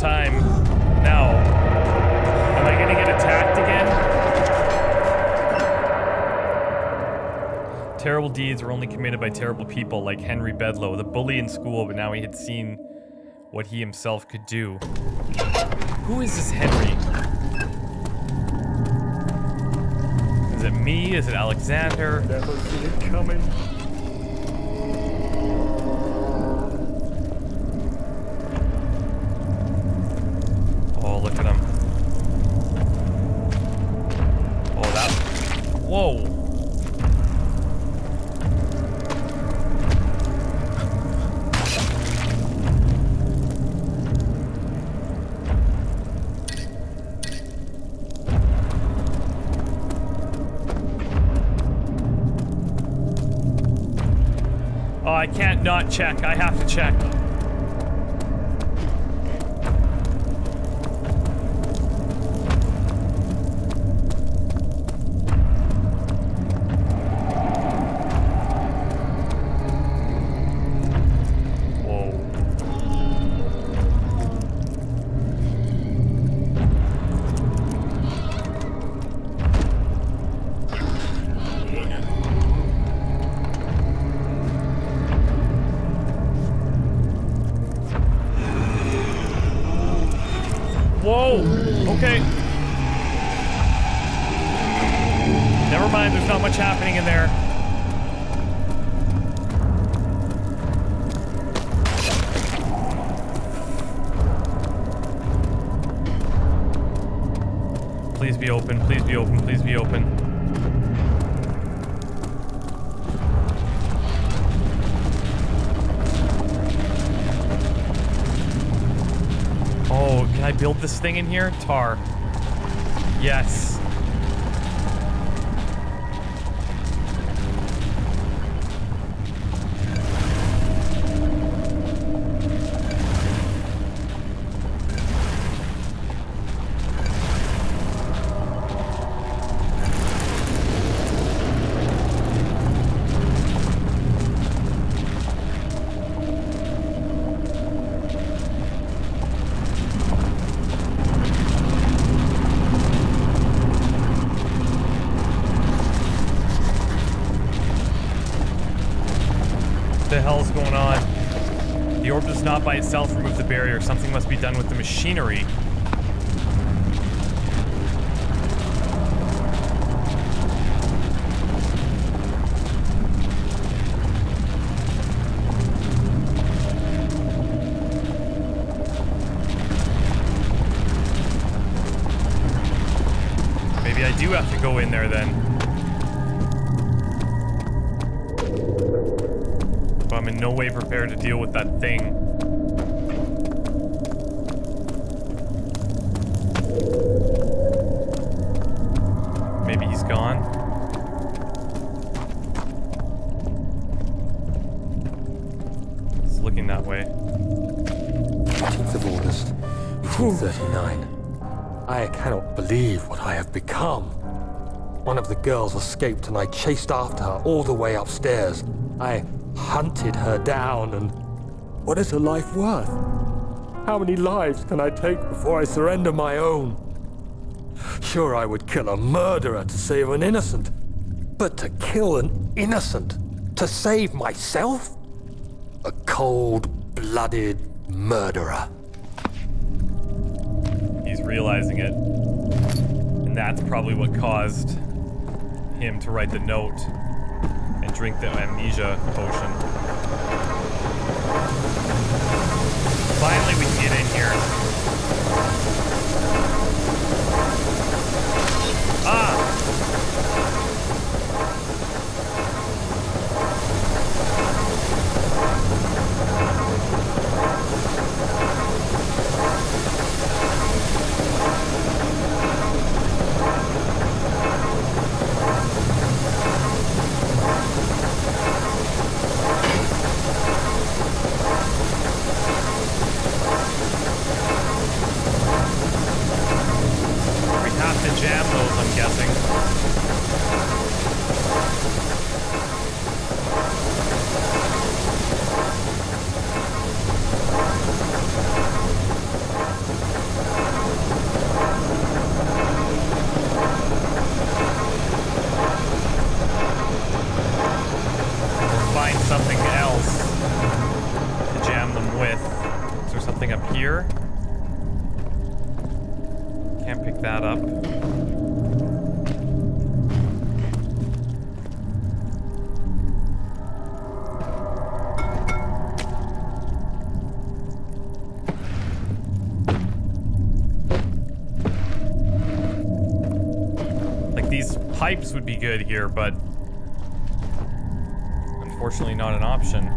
last time. Now, am I gonna get attacked again? Terrible deeds were only committed by terrible people, like Henry Bedloe, the bully in school, but now he had seen what he himself could do. Who is this Henry? Is it me? Is it Alexander? Never see it coming. Oh, look at him. Oh, that. Whoa. Oh, I can't not check. I have to check. Whoa! Okay. Never mind, there's not much happening in there. Please be open, please be open, please be open. Can I build this thing in here? Tar. Yes. Not by itself, remove the barrier. Something must be done with the machinery. Maybe I do have to go in there then. But I'm in no way prepared to deal with that thing. One of the girls escaped and I chased after her all the way upstairs. I hunted her down and... What is her life worth? How many lives can I take before I surrender my own? Sure, I would kill a murderer to save an innocent. But to kill an innocent? To save myself? A cold-blooded murderer. He's realizing it. And that's probably what caused him to write the note and drink the amnesia potion. Finally, we can get in here. Can't pick that up. Like, these pipes would be good here, but unfortunately not an option.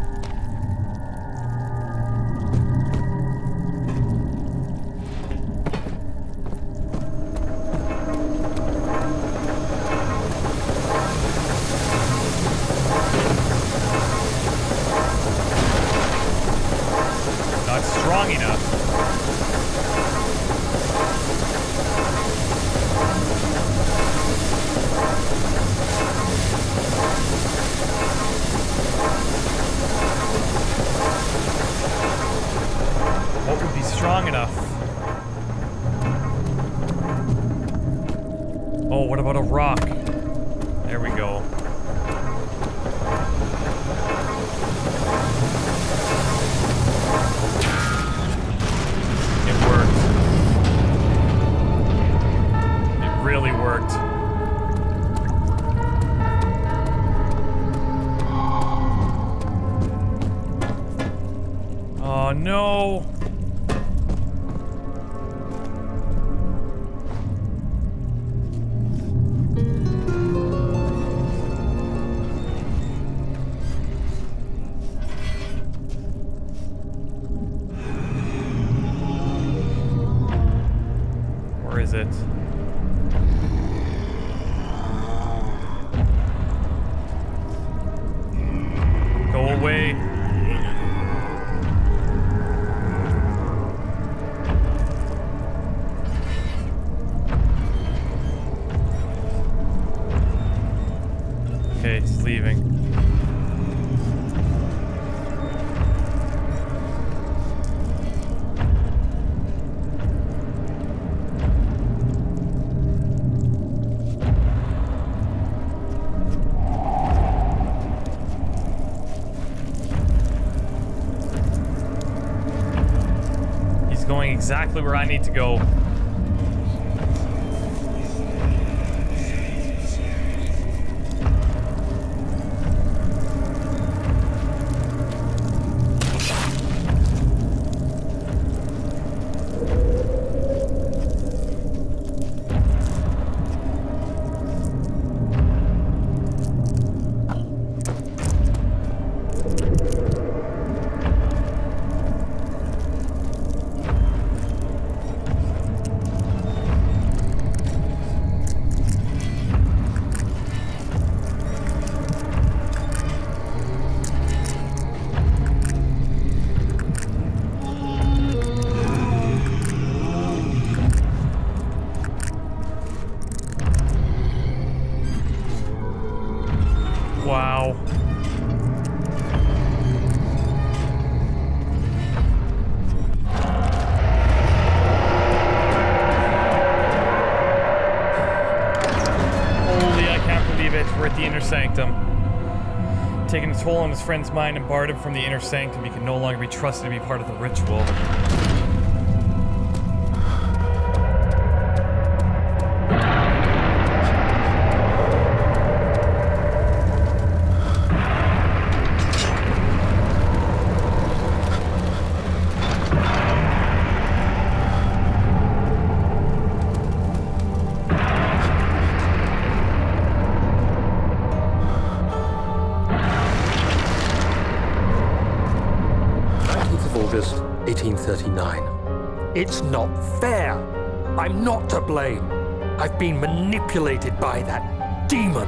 Exactly where I need to go. Toll on his friend's mind and barred him from the inner sanctum. He can no longer be trusted to be part of the ritual. Blame. I've been manipulated by that demon.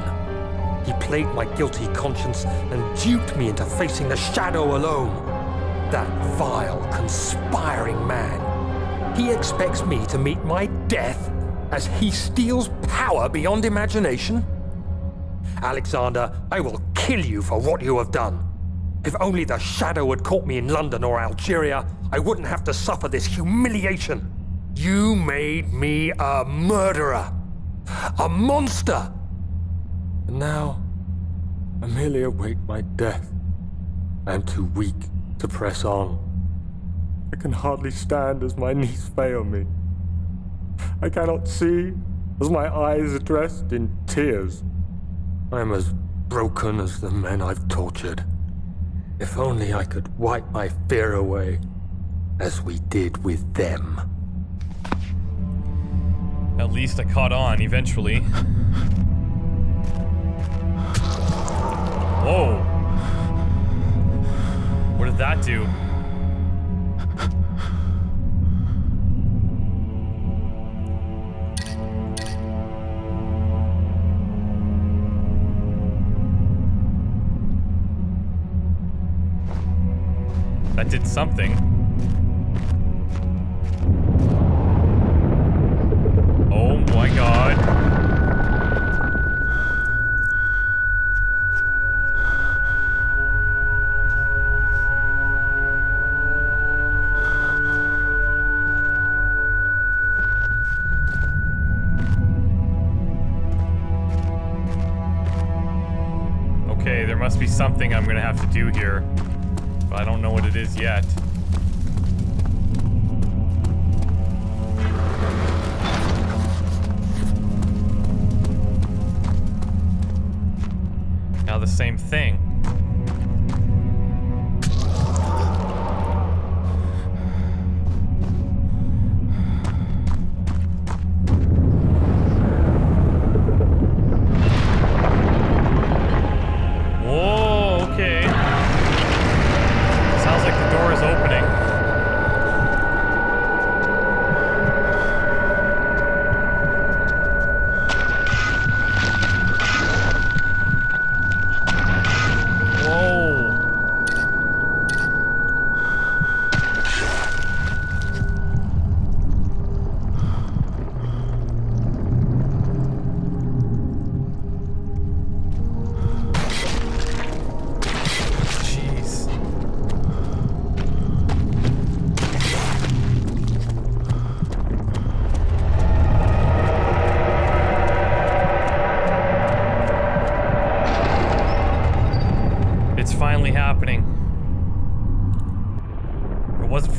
He played my guilty conscience and duped me into facing the shadow alone. That vile, conspiring man. He expects me to meet my death as he steals power beyond imagination. Alexander, I will kill you for what you have done. If only the shadow had caught me in London or Algeria, I wouldn't have to suffer this humiliation. You made me a murderer, a monster. And now, I merely await my death. I am too weak to press on. I can hardly stand as my knees fail me. I cannot see, as my eyes are dressed in tears. I am as broken as the men I've tortured. If only I could wipe my fear away, as we did with them. At least I caught on eventually. Whoa! What did that do? That did something. Oh my god. Okay, there must be something I'm gonna have to do here. I don't know what it is yet. Now the same thing.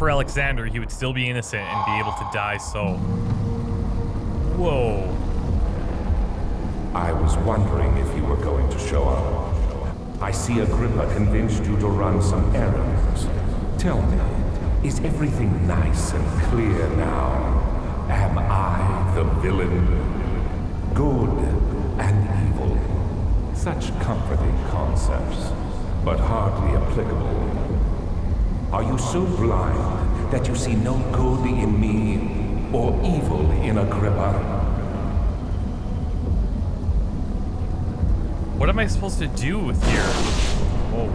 Alexander, he would still be innocent and be able to die, so... Whoa. I was wondering if you were going to show up. I see Agrippa convinced you to run some errands. Tell me, is everything nice and clear now? Am I the villain? Good and evil. Such comforting concepts, but hardly applicable. Are you so blind that you see no good in me or evil in Agrippa? What am I supposed to do with here? Whoa.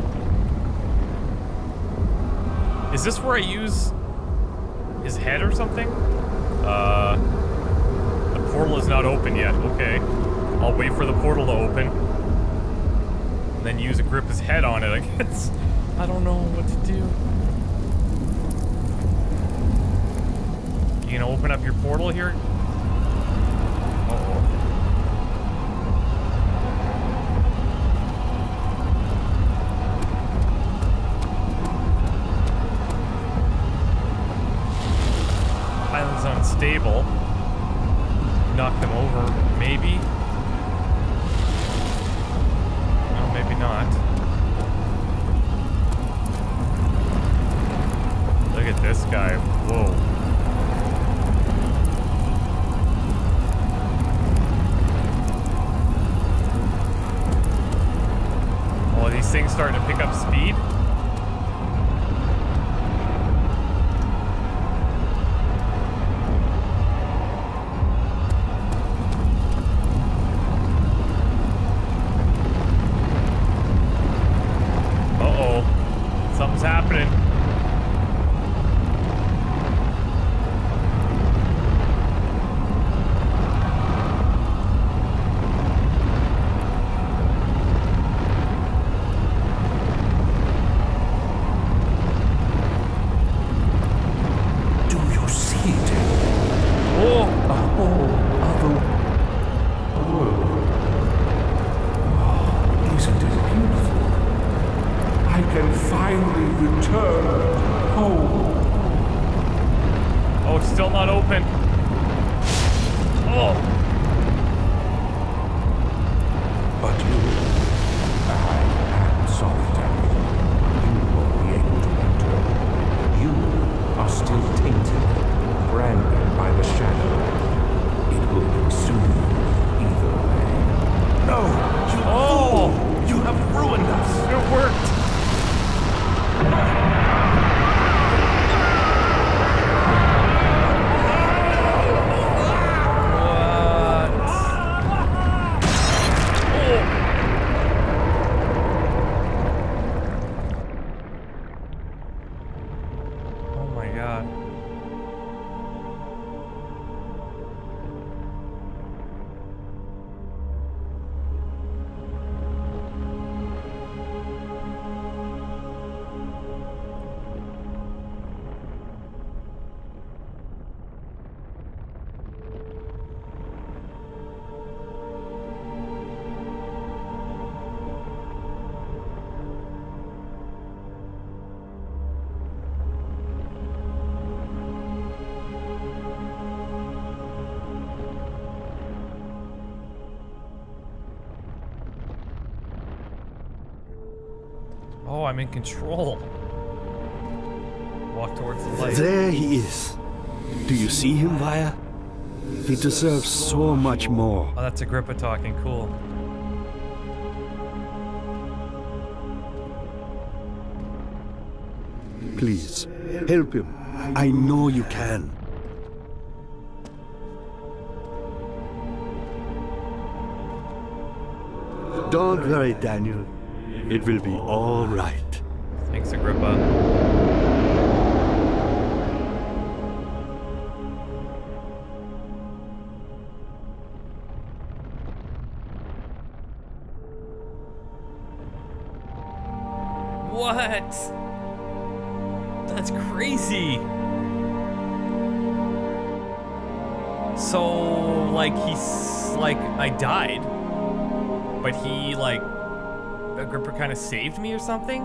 Is this where I use his head or something? The portal is not open yet. Okay. I'll wait for the portal to open. And then use Agrippa's head on it, I guess. I don't know what to do. You gonna open up your portal here? Uh-oh. Island's unstable. Knock them over, maybe? No, maybe not. Look at this guy. Whoa. Things starting to pick up speed. Uh-oh. Something's happening. Return home. Oh, it's still not open. more. But you, I am solitary. You won't be able to enter. You are still tainted, branded by the shadow. It will consume you either way. No! You fool! You have ruined us! It worked! Oh, I'm in control. Walk towards the light. There he is. Do you see him, Viya? He deserves so much more. Oh, that's Agrippa talking. Cool. Please, help him. I know you can. Don't worry, Daniel. It will be all right. Thanks, Agrippa. What? That's crazy. So, like, he's like, I died, but he, like, Agrippa kind of saved me or something?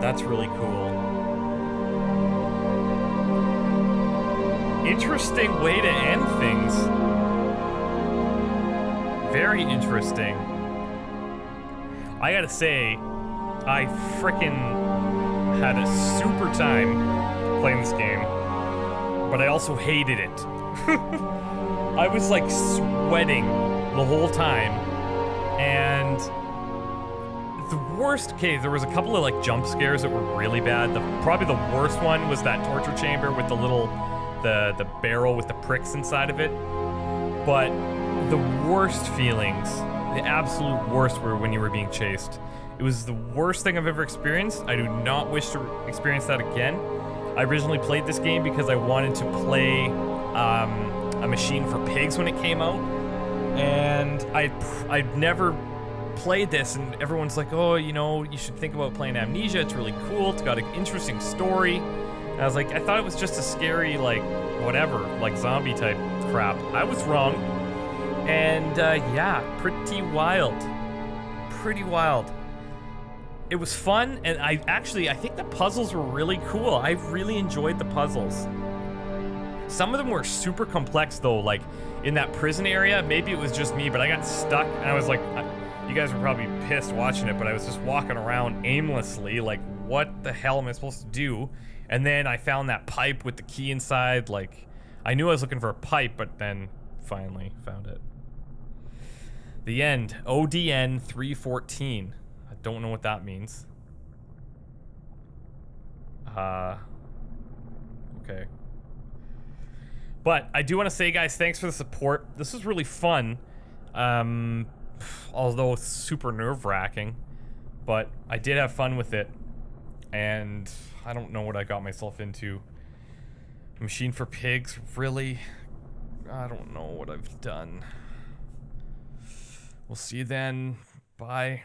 That's really cool. Interesting way to end things. Very interesting. I gotta say, I frickin' had a super time playing this game, but I also hated it. I was like sweating the whole time, and worst case, there was a couple of like jump scares that were really bad. Probably the worst one was that torture chamber with the little, the barrel with the pricks inside of it. But the worst feelings, the absolute worst, were when you were being chased. It was the worst thing I've ever experienced. I do not wish to experience that again. I originally played this game because I wanted to play A Machine for Pigs when it came out, and I'd never played this, and everyone's like, oh, you know, you should think about playing Amnesia, it's really cool, it's got an interesting story. And I was like, I thought it was just a scary, like, whatever, like zombie type crap. I was wrong. And yeah, pretty wild. Pretty wild. It was fun, and I think the puzzles were really cool. I really enjoyed the puzzles. Some of them were super complex though, like in that prison area. Maybe it was just me, but I got stuck and I was like, you guys were probably pissed watching it, but I was just walking around aimlessly, like, what the hell am I supposed to do? And then I found that pipe with the key inside, like, I knew I was looking for a pipe, but then finally found it. The end. ODN 314. I don't know what that means. Okay. But I do want to say, guys, thanks for the support. This was really fun. Although super nerve-wracking, but I did have fun with it, and I don't know what I got myself into. Machine for Pigs, really? I don't know what I've done. We'll see you then. Bye.